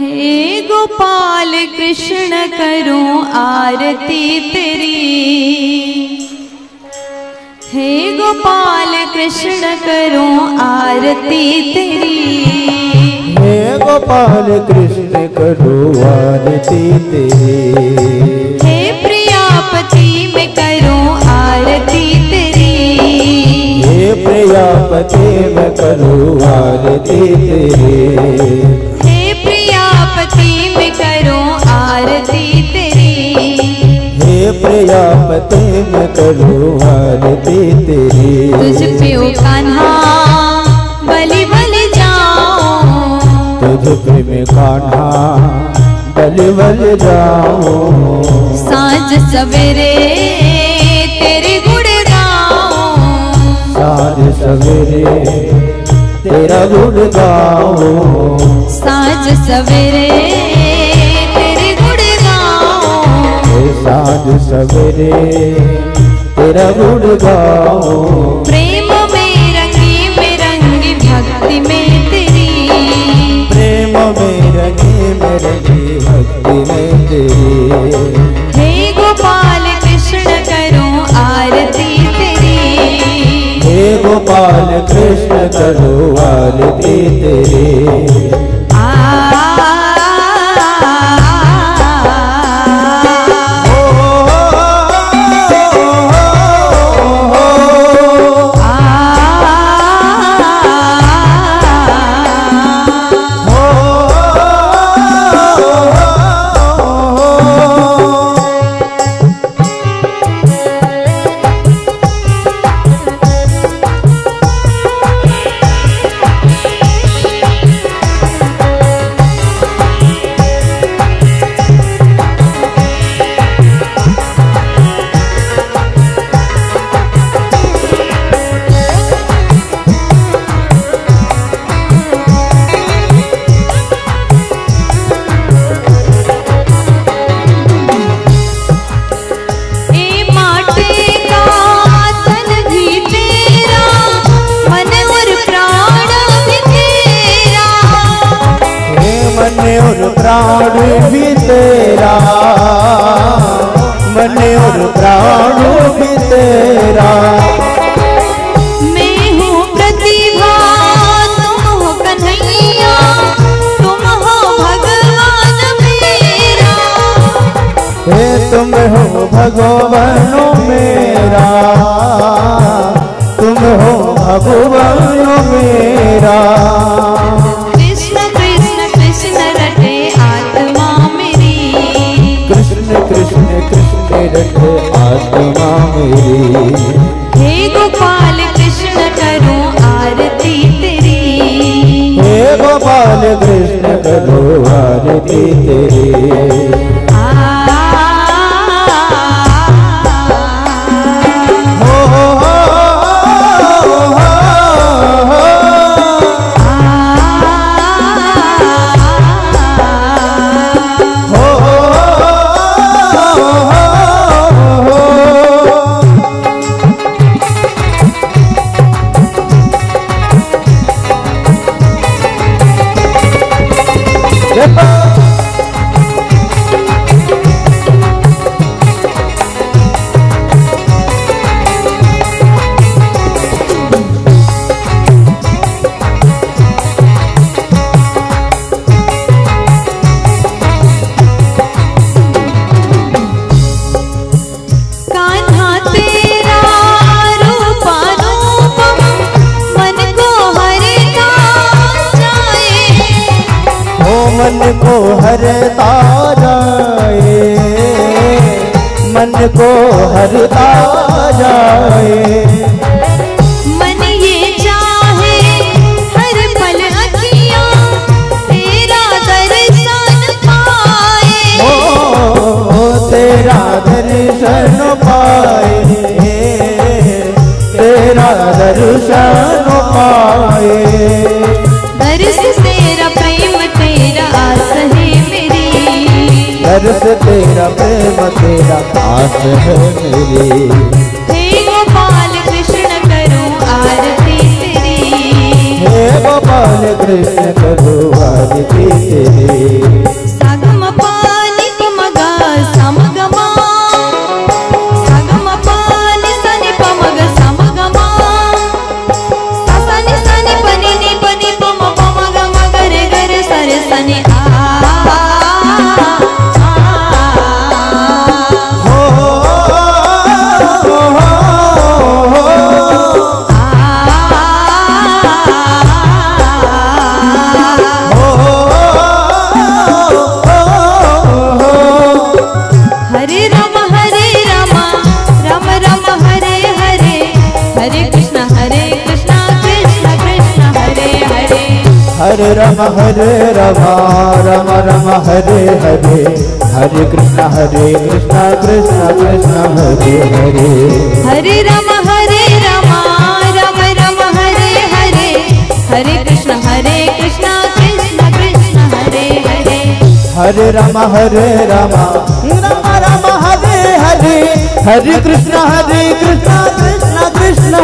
हे गोपाल कृष्ण करूं आरती तेरी, हे गोपाल कृष्ण करूं आरती तेरी, हे गोपाल कृष्ण करूं आरती तेरी, हे प्रियापति मैं करूं आरती तेरी, हे प्रियापति मैं करूं आरती तेरी, प्रियापति मैं करूं आरती तेरी, तुझ पे ओ कान्हा बलि बलि जाऊं, तुझ पे मैं कान्हा बलि बलि जाऊं, सांझ सवेरे तेरे गुण गाऊं, सांझ सवेरे तेरा गुण गाऊं, सांझ सवेरे साँझ सवेरे तेरा गुण गाओ, प्रेम में रंगी भक्ति में तेरी, प्रेम में रंगी भक्ति में तेरी, हे गोपाल कृष्ण करूं आरती तेरी, हे गोपाल कृष्ण करूं आरती तेरी, प्राण भी तेरा मन और प्राण भी तेरा, मैं हूँ प्रतिभा तुम हो कन्हैया, तुम हो भगवान मेरा, हे तुम हो भगवान मेरा, तुम हो भगवान मेरा, कृष्ण कृष्ण रखे आत्मा मेरी, हे गोपाल कृष्ण करूं आरती तेरी, हे गोपाल कृष्ण करूं आरती तेरी, को हरता जाए, मन ये चाहे हर पल अखियां तेरा दर्शन पाए, ओ तेरा दर्शन पाए, तेरा दर्शन पाए, दर्श तेरा प्रेम तेरा आस है मेरी, दर्श तेरा प्रेम तेरा आस है मेरी, हे गोपाल कृष्ण करूं आरती तेरी, हे गोपाल कृष्ण करूं आरती तेरी, हरे रामा राम राम हरे हरे, हरे कृष्णा कृष्णा कृष्णा हरे हरे, हरे रामा राम राम हरे हरे, हरे कृष्णा कृष्णा कृष्णा हरे हरे, हरे रामा राम राम हरे हरे, हरे कृष्णा कृष्णा कृष्णा